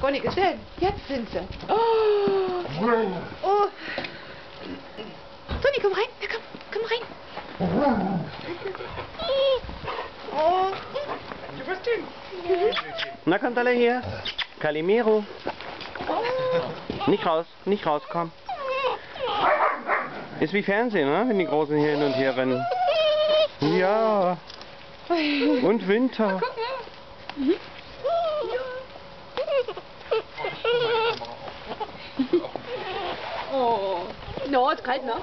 noch gar nicht gesehen. Jetzt sind sie. Oh. Toni, komm rein. Ja, komm rein. Oh. Na, kommt alle her. Calimero. Nicht raus, nicht raus, komm. Ist wie Fernsehen, ne? Wenn die Großen hier hin und her rennen. Ja. Und Winter. Oh. No, ist kalt, ne?